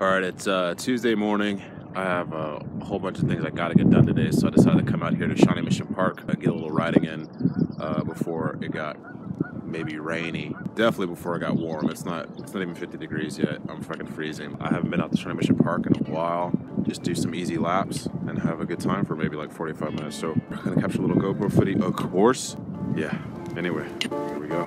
All right, it's Tuesday morning. I have a whole bunch of things I gotta get done today, so I decided to come out here to Shawnee Mission Park and get a little riding in before it got maybe rainy. Definitely before it got warm. It's not even 50 degrees yet. I'm fucking freezing. I haven't been out to Shawnee Mission Park in a while. Just do some easy laps and have a good time for maybe like 45 minutes. So I'm gonna capture a little GoPro footy, of course. Yeah, anyway, here we go.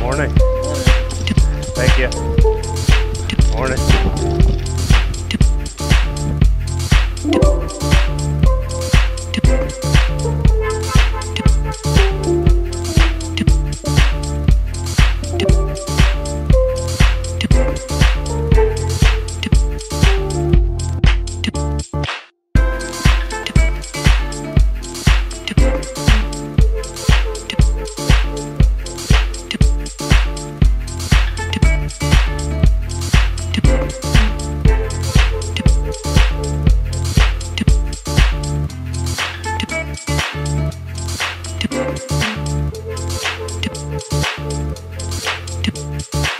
Morning.